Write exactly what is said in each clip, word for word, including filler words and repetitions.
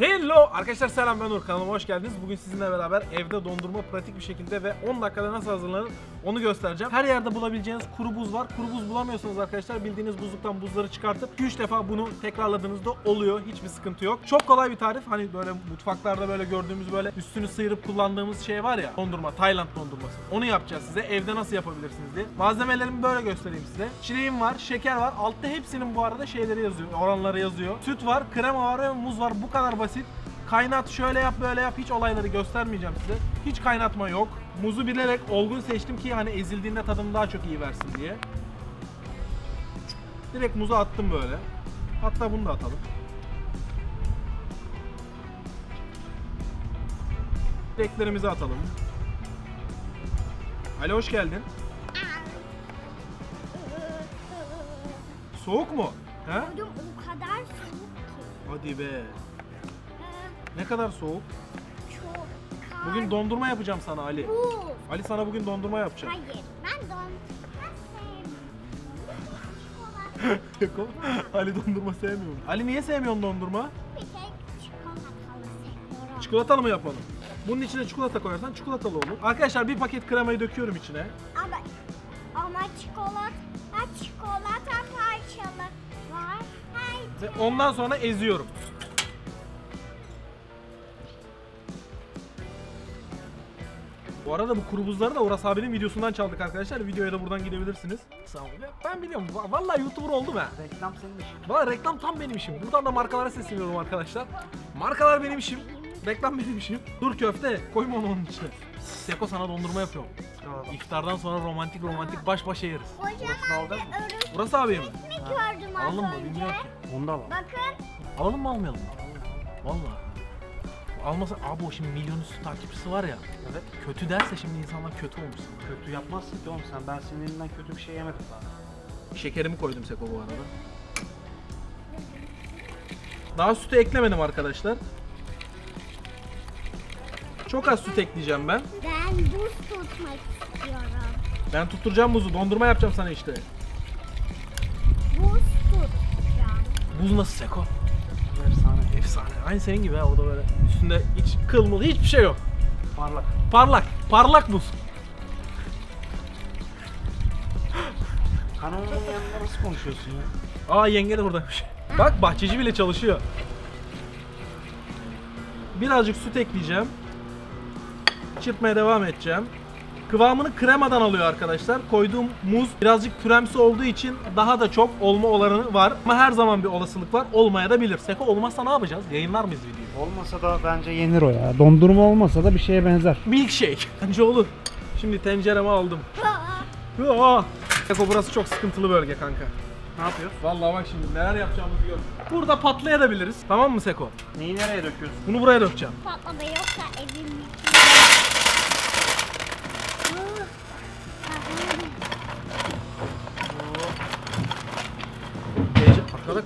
Hello arkadaşlar, selam, ben Nur, kanalıma hoş geldiniz. Bugün sizinle beraber evde dondurma pratik bir şekilde ve on dakikada nasıl hazırlanır onu göstereceğim. Her yerde bulabileceğiniz kuru buz var. Kuru buz bulamıyorsanız arkadaşlar bildiğiniz buzluktan buzları çıkartıp iki üç defa bunu tekrarladığınızda oluyor. Hiçbir sıkıntı yok. Çok kolay bir tarif. Hani böyle mutfaklarda böyle gördüğümüz böyle üstünü sıyırıp kullandığımız şey var ya, dondurma, Tayland dondurması. Onu yapacağız size. Evde nasıl yapabilirsiniz diye. Malzemelerimi böyle göstereyim size. Çileğim var, şeker var. Altta hepsinin bu arada şeyleri yazıyor. Oranları yazıyor. Süt var, krema var ve muz var. Bu kadar basit. Kaynat, şöyle yap, böyle yap, hiç olayları göstermeyeceğim size. Hiç kaynatma yok. Muzu bilerek olgun seçtim ki hani ezildiğinde tadını daha çok iyi versin diye. Direkt muzu attım böyle. Hatta bunu da atalım. Direklerimizi atalım. Ali hoş geldin. Soğuk mu? He? O kadar soğuk ki. Hadi be. Ne kadar soğuk? Çok. Bugün dondurma yapacağım sana Ali. Buz. Ali sana bugün dondurma yapacağım. Hayır, ben dondurma sevmiyorum. Ali dondurma sevmiyor. Ali niye sevmiyorsun dondurma? Bir tek çikolatalı seviyorum. Çikolatalı mı yapalım? Bunun içine çikolata koyarsan çikolatalı olur. Arkadaşlar bir paket kremayı döküyorum içine. Ama, ama çikolata, çikolata parçalı var. Haydi. Ve ondan sonra eziyorum. Bu arada bu kuru buzları da Uras abinin videosundan çaldık arkadaşlar. Videoya da buradan gidebilirsiniz. Sağ olun. Ben biliyorum. Vallahi YouTuber oldum ha. Reklam senin işin. Vallahi reklam tam benim işim. Buradan da markalara sesleniyorum arkadaşlar. Markalar benim işim. Reklam benim işim. Dur köfte. Koyma onu onun içine. Seko sana dondurma yapıyorum. İftardan sonra romantik romantik baş başa yeriz. Hocam abi örümcek. Uras abiye mi? Gördüm az önce. Alalım mı? Bilmiyorum ki. Onda var. Bakın. Alalım mı almayalım mı? Vallahi. Almasa abi o şimdi milyon üstü takipçisi var ya. Evet. Kötü derse şimdi insanlar kötü olmuşsun. Kötü yapmazsın ki oğlum sen. Ben senin elinden kötü bir şey yemedim zaten. Şekerimi koydum Seko bu arada. Daha sütü eklemedim arkadaşlar. Çok az süt ekleyeceğim ben. Ben buz tutmak istiyorum. Ben tutturacağım buzu. Dondurma yapacağım sana işte. Buz tutacağım. Buz nasıl Seko? Efsane. Efsane. Aynı senin gibi ha, o da böyle üstünde hiç kılmıl, hiçbir şey yok. Parlak. Parlak. Parlak buz. Kanalın yanında nasıl konuşuyorsun ya? Aa yenge de buradaymış. Bak bahçeci bile çalışıyor. Birazcık süt ekleyeceğim. Çırpmaya devam edeceğim. Kıvamını kremadan alıyor arkadaşlar. Koyduğum muz birazcık püremsi olduğu için daha da çok olma olanı var. Ama her zaman bir olasılık var. Olmaya da bilir. Seko olmazsa ne yapacağız? Yayınlar mıyız videoyu? Olmasa da bence yenir o ya. Dondurma olmasa da bir şeye benzer. Milkshake. Bence olur. Şimdi tenceremi aldım. Seko burası çok sıkıntılı bölge kanka. Ne yapıyoruz? Vallahi bak şimdi neler yapacağımızı gör. Burada patlayabiliriz. Tamam mı Seko? Neyi nereye döküyorsun? Bunu buraya dökeceğim. Patlama yoksa evin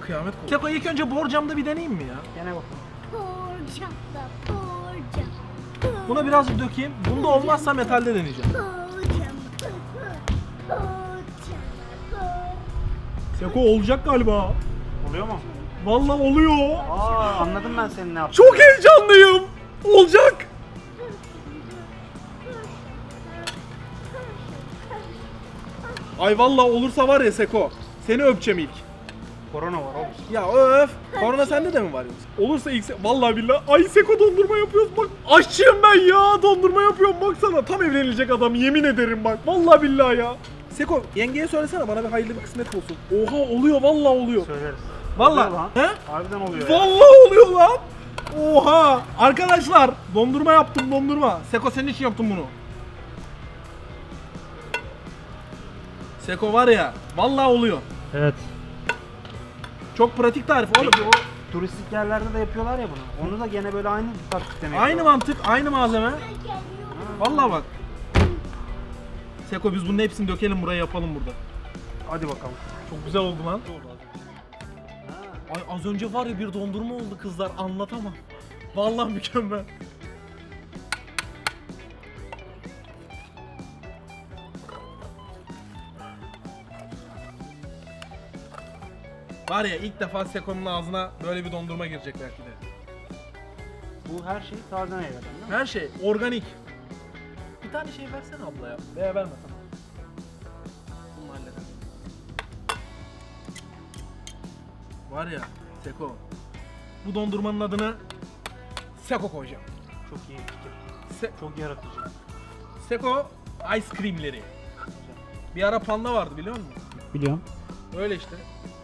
kıyamet kopuyor. Seko ilk önce borcamda bir deneyeyim mi ya? Dene bakalım. Borcamda, borcam. Borcam. Buna birazcık dökeyim. Bunda olmazsa metalde deneyeceğim. Borcam, borcam. Seko olacak galiba. Oluyor mu? Vallahi oluyor. Aa, anladım ben senin ne yaptığını. Çok heyecanlıyım. Olacak. Ay vallahi olursa var ya Seko, seni öpeceğim ilk. Korona var oğlum. Ya öf. Korona sende de mi var yoksa? Olursa ilk se vallahi billahi. Ay Seko dondurma yapıyoruz bak. Aşçıyım ben ya. Dondurma yapıyorum baksana. Tam evlenilecek adam yemin ederim bak. Vallahi billahi ya. Seko yengeye söylesene bana bir hayırlı bir kısmet olsun. Oha oluyor vallahi oluyor. Söyleriz. Vallahi. Oluyor lan. He? Harbiden oluyor ya. Vallahi oluyor lan. Oha. Arkadaşlar dondurma yaptım dondurma. Seko senin için yaptım bunu. Seko var ya. Vallahi oluyor. Evet. Çok pratik tarif oğlum. O turistik yerlerde de yapıyorlar ya bunu. Onu da gene böyle aynı taktik demek. Aynı mantık, aynı malzeme. Vallahi bak. Seko biz bunun hepsini dökelim buraya yapalım burada. Hadi bakalım. Çok güzel oldu lan. Ay az önce var ya bir dondurma oldu kızlar anlatamam. Vallahi mükemmel. Var ya ilk defa Seko'nun ağzına böyle bir dondurma girecek belki de. Bu her şey taze meyveden değil mi? Her şey organik. Bir tane şey versene abla ya. Veya verme tamam. Bunu halledelim. Var ya Seko. Bu dondurmanın adını Seko koyacağım. Çok iyi fikir. Se Çok yaratıcı. Seko ice cream'leri. Bir ara panda vardı biliyor musun? Biliyorum. Öyle işte.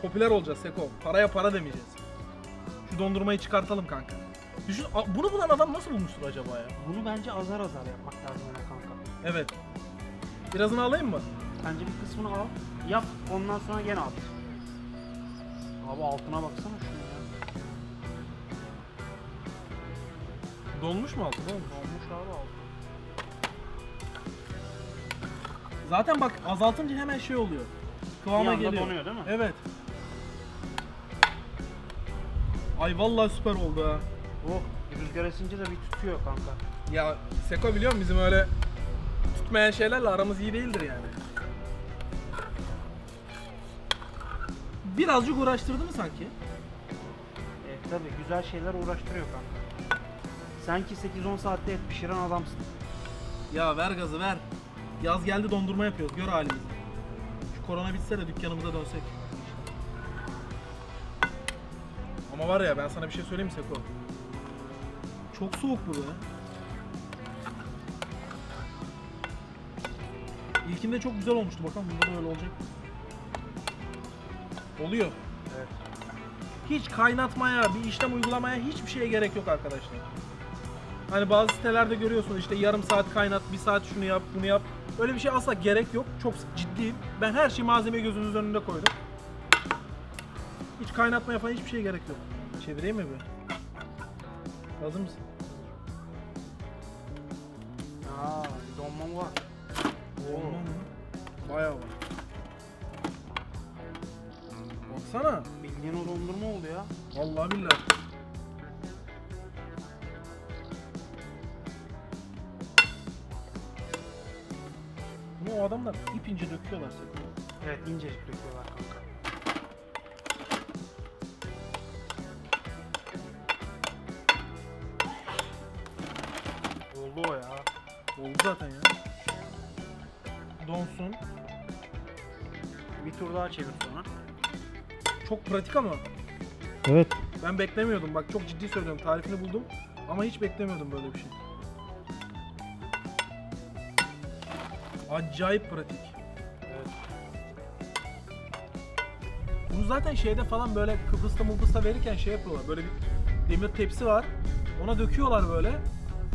Popüler olacağız Seko. Paraya para demeyeceğiz. Şu dondurmayı çıkartalım kanka. Düşün, bunu bulan adam nasıl bulmuştur acaba ya? Bunu bence azar azar yapmak lazım ya kanka. Evet. Birazını alayım mı? Bence bir kısmını al, yap, ondan sonra gene at. Abi altına baksana şuna ya. Dolmuş mu altı? Dolmuş abi altı. Zaten bak azaltınca hemen şey oluyor. Kıvama geliyor. Donuyor değil mi? Evet. Ay vallahi süper oldu ha. Oh, rüzgar esince de bir tutuyor kanka. Ya Seko biliyor musun bizim öyle tutmayan şeylerle aramız iyi değildir yani. Birazcık uğraştırdı mı sanki? E tabi güzel şeyler uğraştırıyor kanka. Sen ki sekiz on saatte et pişiren adamsın. Ya ver gazı ver. Yaz geldi dondurma yapıyoruz gör halimizi. Şu korona bitse de dükkanımıza dönsek. Ama var ya ben sana bir şey söyleyeyim mi Seko? Çok soğuk burada. İlkinde çok güzel olmuştu. Bakalım bunda da öyle olacak. Oluyor. Evet. Hiç kaynatmaya, bir işlem uygulamaya hiçbir şeye gerek yok arkadaşlar. Hani bazı sitelerde görüyorsun işte yarım saat kaynat, bir saat şunu yap, bunu yap. Öyle bir şey asla gerek yok. Çok ciddiyim. Ben her şeyi malzemeyi gözünüzün önünde koydum. Hiç kaynatmaya falan hiçbir şeye gerek yok. Çevireyim mi bir? Hazır mısın? Aaa donmam var. Donmam mı? Bayağı var. Baksana. Bildiğin o dondurma oldu ya. Vallahi billahi. Ama o adamlar ip ince döküyorlar. Evet incecik döküyorlar kanka. O ya. Oldu zaten ya. Donsun. Bir tur daha çevir sonra. Çok pratik ama. Evet. Ben beklemiyordum. Bak çok ciddi söylüyorum. Tarifini buldum ama hiç beklemiyordum böyle bir şey. Acayip pratik. Evet. Bunu zaten şeyde falan böyle Kıbrıs'ta Mıbrıs'ta verirken şey yapıyorlar. Böyle bir demir tepsi var. Ona döküyorlar böyle.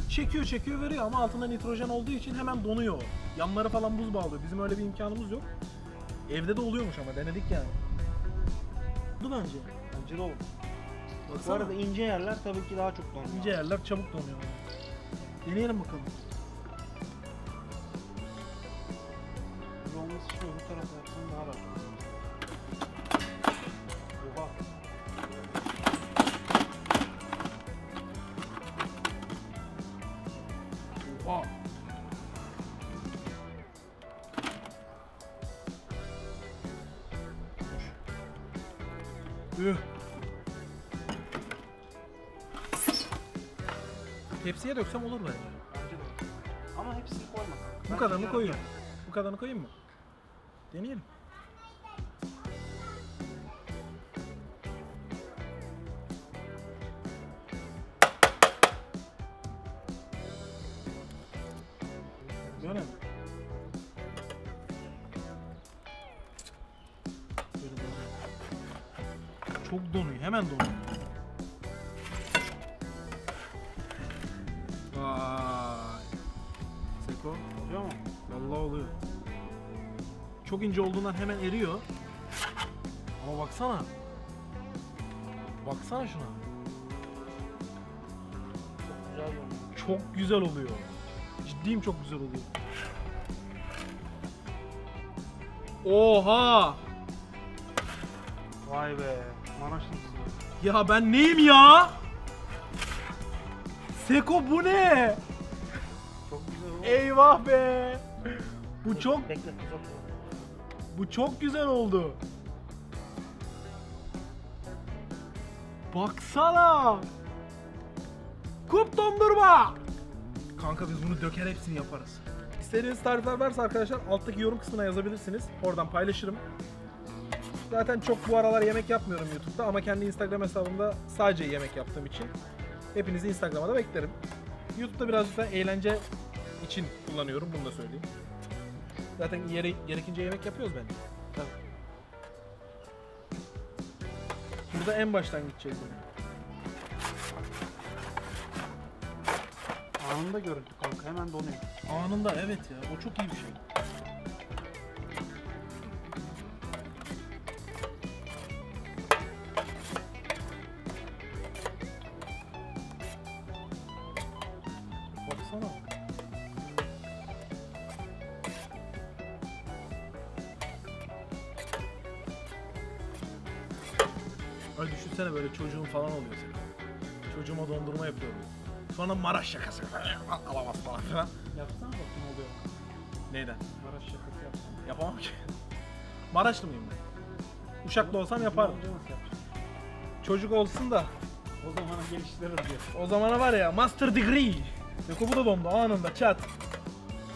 Çekiyor çekiyor veriyor ama altında nitrojen olduğu için hemen donuyor. Yanlara falan buz bağlıyor. Bizim öyle bir imkanımız yok. Evde de oluyormuş ama denedik yani. Bu bence. Bence de olur. Bu arada ince yerler tabii ki daha çok donuyor. İnce yerler çabuk donuyor. Deneyelim bakalım. Donması şu bu tarafa yapsın daha rahat. Oha. Aa. Üh. Tepsiye döksem olur mu? Ama hepsini koyma. Bu kadarını koyuyorum. Bu kadarını koyayım mı? Deneyelim. Böyle mi? Çok donuyor, hemen donuyor. Vay. Seko, oluyor mu? Vallahi oluyor. Çok ince olduğundan hemen eriyor. Ama baksana. Baksana şuna. Çok güzel oluyor. Çok güzel oluyor. Ciddiyim çok güzel oluyor. Oha! Vay be, Maraş'ın kızı. Ya ben neyim ya? Seko bu ne? Çok güzel oldu. Eyvah be! Bu çok... Bekle, çok bu çok güzel oldu. Baksana! Kup dondurma. Kanka biz bunu döker hepsini yaparız. İstediğiniz tarifler varsa arkadaşlar alttaki yorum kısmına yazabilirsiniz. Oradan paylaşırım. Zaten çok bu aralar yemek yapmıyorum YouTube'da ama kendi Instagram hesabımda sadece yemek yaptığım için hepinizi Instagram'a da beklerim. YouTube'da birazcık da eğlence için kullanıyorum, bunu da söyleyeyim. Zaten yere, gerekince yemek yapıyoruz bence. Tabii. Burada en baştan gideceğiz yani. Anında görüntü kanka, hemen donuyor. Anında, evet ya, o çok iyi bir şey. Baksana. Ay düşünsene böyle çocuğun falan oluyor senin. Çocuğuma dondurma yapıyorum. Sonra Maraş şakası alamaz falan filan. Yapsana bak ne oluyor. Neyden? Maraş şakası yapsana. Yapamam ki. Maraşlı mıyım ben? Uşaklı olsam yapardım. Çocuk olsun da. O zamana geliştirir diyor. O zamana var ya master degree. Seko bu da dondu anında çat.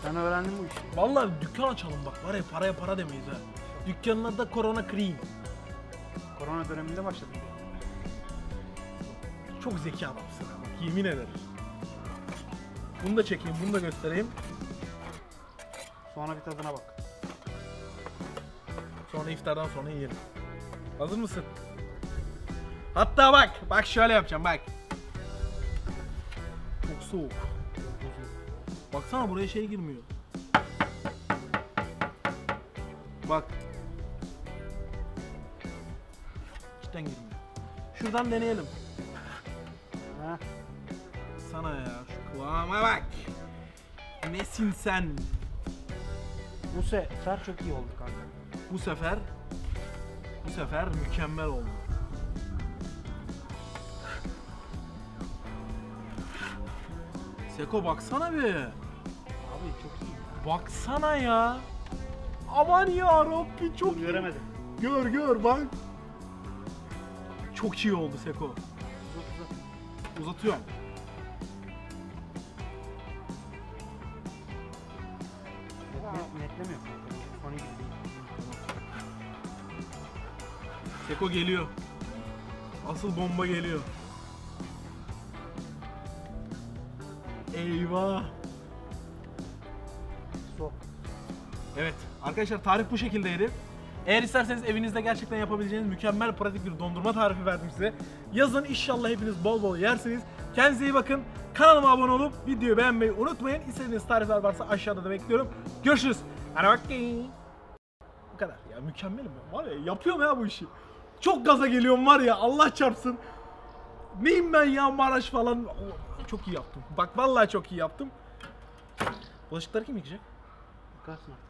Sen öğrendin bu işi. Vallahi dükkan açalım bak var ya paraya para demeyiz ha. Dükkanın adı da Corona Cream. Korona döneminde başladı. Çok zeki adamsın abi. Yemin ederim. Bunu da çekeyim, bunu da göstereyim. Sonra bir tadına bak. Sonra iftardan sonra yiyelim. Hazır mısın? Hatta bak, bak şöyle yapacağım bak. Çok soğuk. Baksana buraya şey girmiyor. Bak. Cidden girmiyor. Şuradan deneyelim. Sana ya şu kıvama bak. Nesin sen? Bu sefer çok iyi oldu kanka. Bu sefer bu sefer mükemmel oldu. Seko baksana bir. Abi çok iyi. Baksana ya. Aman ya Rabbi çok iyi. Göremedim. Gör gör bak. Çok iyi oldu Seko. Uzatıyorum. Netlemiyor. Sonu gibi değil. Seko geliyor. Asıl bomba geliyor. Eyvah. Sok. Evet. Arkadaşlar tarif bu şekildeydi. Eğer isterseniz evinizde gerçekten yapabileceğiniz mükemmel pratik bir dondurma tarifi verdim size. Yazın inşallah hepiniz bol bol yersiniz. Kendinize iyi bakın. Kanalıma abone olup videoyu beğenmeyi unutmayın. İstediğiniz tarifler varsa aşağıda da bekliyorum. Görüşürüz. Bu kadar. Ya mükemmelim ben. Var ya yapıyorum ya bu işi. Çok gaza geliyorum var ya Allah çarpsın. Neyim ben ya Maraş falan. Oh, çok iyi yaptım. Bak vallahi çok iyi yaptım. Bulaşıkları kim yıkayacak? Kalsın.